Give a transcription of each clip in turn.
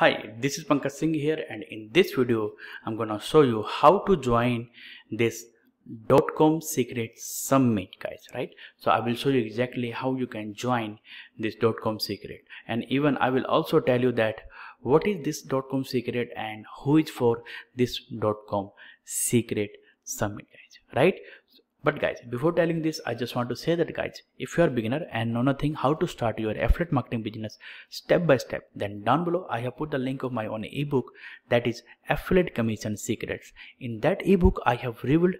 Hi, this is Pankaj Singh here, and in this video I'm gonna show you how to join this .com Secrets Summit, guys, right? So I will show you exactly how you can join this .com Secret, and even I will also tell you that what is this .com Secret and who is for this .com Secret Summit, guys, right? But guys, before telling this, I just want to say that guys, if you are a beginner and know nothing how to start your affiliate marketing business step by step, then down below I have put the link of my own ebook, that is Affiliate Commission Secrets. In that ebook, I have revealed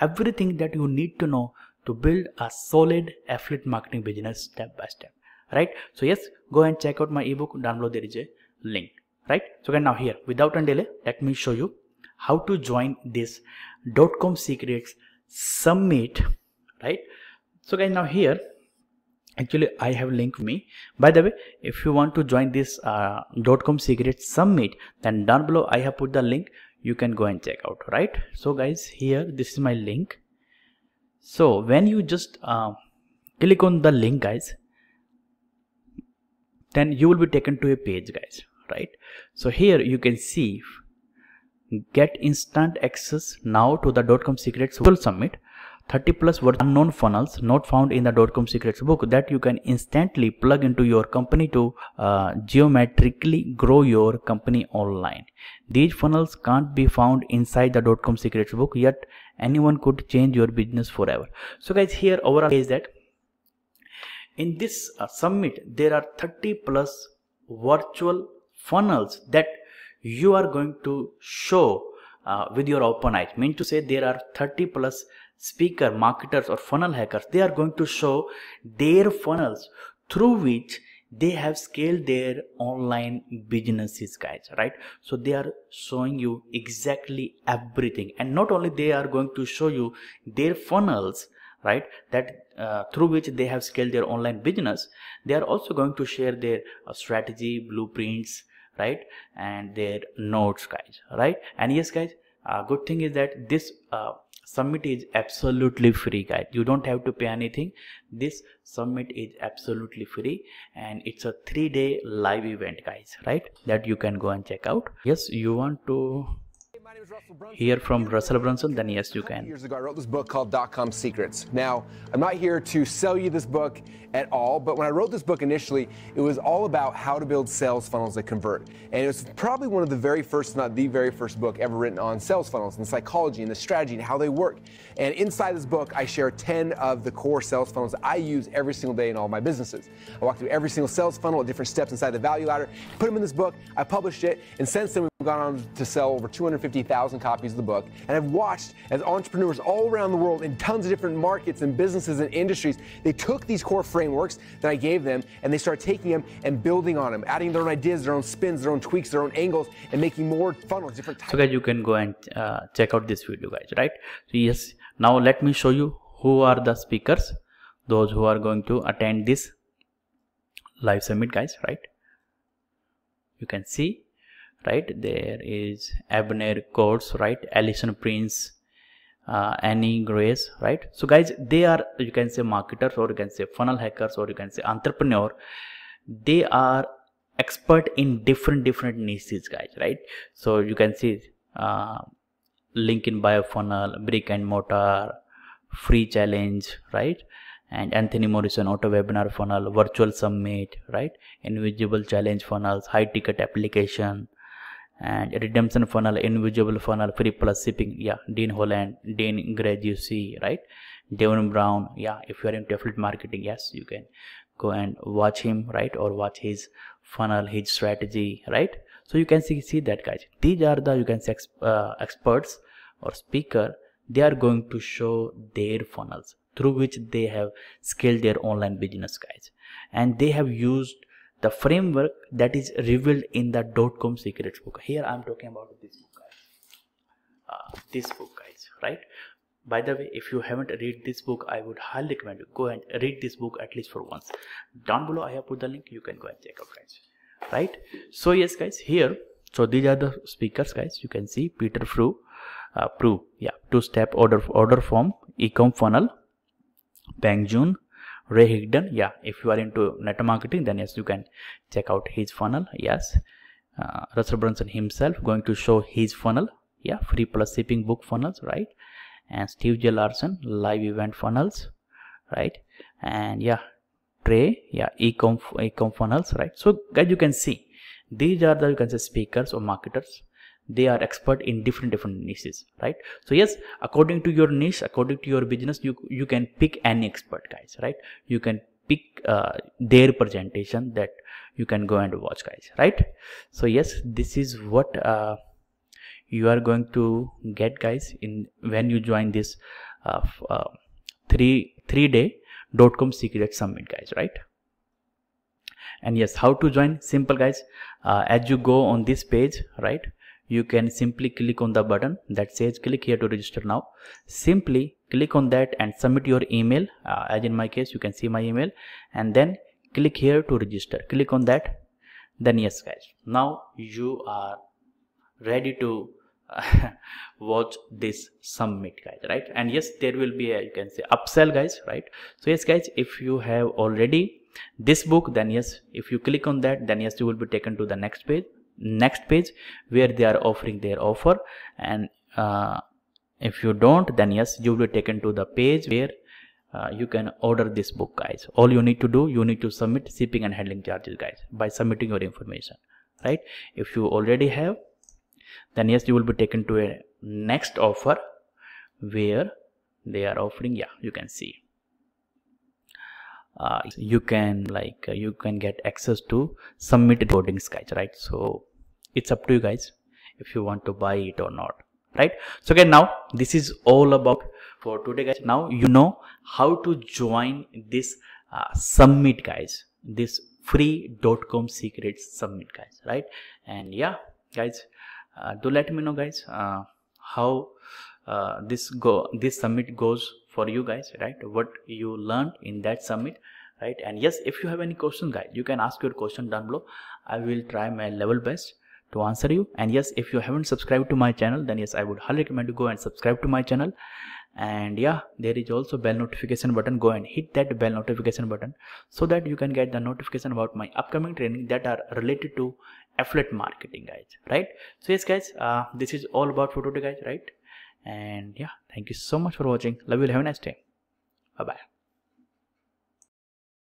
everything that you need to know to build a solid affiliate marketing business step by step, right? So yes, go and check out my ebook. Down below there is a link, right? So now here, without any delay, let me show you how to join this .com Secrets Summit, right? So guys, now here actually I have linked me. By the way, if you want to join this .com Secret Summit, then down below I have put the link. You can go and check out, right? So guys, here this is my link. So when you just click on the link, guys, then you will be taken to a page, guys, right? So here you can see, get instant access now to the .com Secrets Summit, 30+ worth unknown funnels not found in the .com Secrets book that you can instantly plug into your company to geometrically grow your company online. These funnels can't be found inside the .com Secrets book, yet anyone could change your business forever. So guys, here overall is that in this summit there are 30+ virtual funnels that you are going to show with your open eyes. Mean to say, there are 30+ speaker, marketers or funnel hackers. They are going to show their funnels through which they have scaled their online businesses, guys, right? So they are showing you exactly everything, and not only they are going to show you their funnels, right, that through which they have scaled their online business, they are also going to share their strategy, blueprints, right, and their notes, guys, right? And yes guys, good thing is that this summit is absolutely free, guys. You don't have to pay anything. This summit is absolutely free, and it's a 3-day live event, guys, right, that you can go and check out. Yes, you want to hear from Russell Brunson, then yes, you can. Years ago, I wrote this book called .com Secrets. Now, I'm not here to sell you this book at all, but when I wrote this book initially, it was all about how to build sales funnels that convert. And it was probably one of the very first, if not the very first book ever written on sales funnels and psychology and the strategy and how they work. And inside this book, I share 10 of the core sales funnels that I use every single day in all my businesses. I walk through every single sales funnel at different steps inside the value ladder, put them in this book, I published it, and since then, we've gone on to sell over 250,000 copies of the book, and I've watched as entrepreneurs all around the world in tons of different markets and businesses and industries, they took these core frameworks that I gave them and they started taking them and building on them, adding their own ideas, their own spins, their own tweaks, their own angles, and making more funnels, different types. So guys, you can go and check out this video, guys, right? So yes, now let me show you who are the speakers, those who are going to attend this live summit, guys, right? You can see, right, there is Abner Coates, right, Alison Prince, Annie Grace, right? So guys, they are, you can say, marketers, or you can say funnel hackers, or you can say entrepreneur. They are expert in different niches, guys, right? So you can see link in bio funnel, brick and mortar, free challenge, right? And Anthony Morrison, auto webinar funnel, virtual summit, right? Invisible challenge funnels, high ticket application, and redemption funnel, invisible funnel, free plus shipping. Yeah, Dean Holland, Dean Gradusi, right? Devon Brown. Yeah, if you are into affiliate marketing, yes, you can go and watch him, right? Or watch his funnel, his strategy, right? So you can see that, guys. These are the, you can say, experts or speaker. They are going to show their funnels through which they have scaled their online business, guys, and they have used the framework that is revealed in the .com Secrets book. Here I'm talking about this book, guys. This book, guys, right? By the way, if you haven't read this book, I would highly recommend you go and read this book at least for once. Down below I have put the link. You can go and check out, guys, right? So yes guys, here, so these are the speakers, guys. You can see Peter Fru, yeah, two-step order form, e-com funnel, Pankaj, Ray Higdon. Yeah, if you are into net marketing, then yes, you can check out his funnel. Yes, Russell Brunson himself going to show his funnel, free plus shipping book funnels, right? And Steve J Larson live event funnels, right? And Trey, ecom funnels, right? So guys, you can see these are the, you can say, speakers or marketers. They are expert in different niches, right? So yes, according to your niche, according to your business, you can pick any expert, guys, right? You can pick their presentation that you can go and watch, guys, right? So yes, this is what you are going to get, guys, in when you join this 3-day .com Secrets Summit, guys, right? And yes, how to join? Simple, guys. As you go on this page, right, you can simply click on the button that says click here to register now. Simply click on that and submit your email. As in my case, you can see my email, and then click here to register. Click on that. Then yes, guys, now you are ready to watch this summit, guys, right? And yes, there will be a, you can say, upsell, guys, right? So yes, guys, if you have already this book, then yes, if you click on that, then yes, you will be taken to the next page where they are offering their offer. And if you don't, then yes, you will be taken to the page where you can order this book, guys. All you need to do, you need to submit shipping and handling charges, guys, by submitting your information, right? If you already have, then yes, you will be taken to a next offer where they are offering, you can see, you can get access to submit recordings, guys, right? So it's up to you, guys, if you want to buy it or not, right? So again, now this is all about for today, guys. Now you know how to join this summit, guys, this free .com Secrets Summit, guys, right? And guys, do let me know, guys, how this summit goes for you, guys, right? What you learned in that summit, right? And yes, if you have any question, guys, you can ask your question down below. I will try my level best to answer you. And yes, if you haven't subscribed to my channel, then yes, I would highly recommend you go and subscribe to my channel. And there is also bell notification button. Go and hit that bell notification button so that you can get the notification about my upcoming training that are related to affiliate marketing, guys, right? So yes, guys, this is all about for today, guys, right? And thank you so much for watching. Love you. Have a nice day. Bye bye.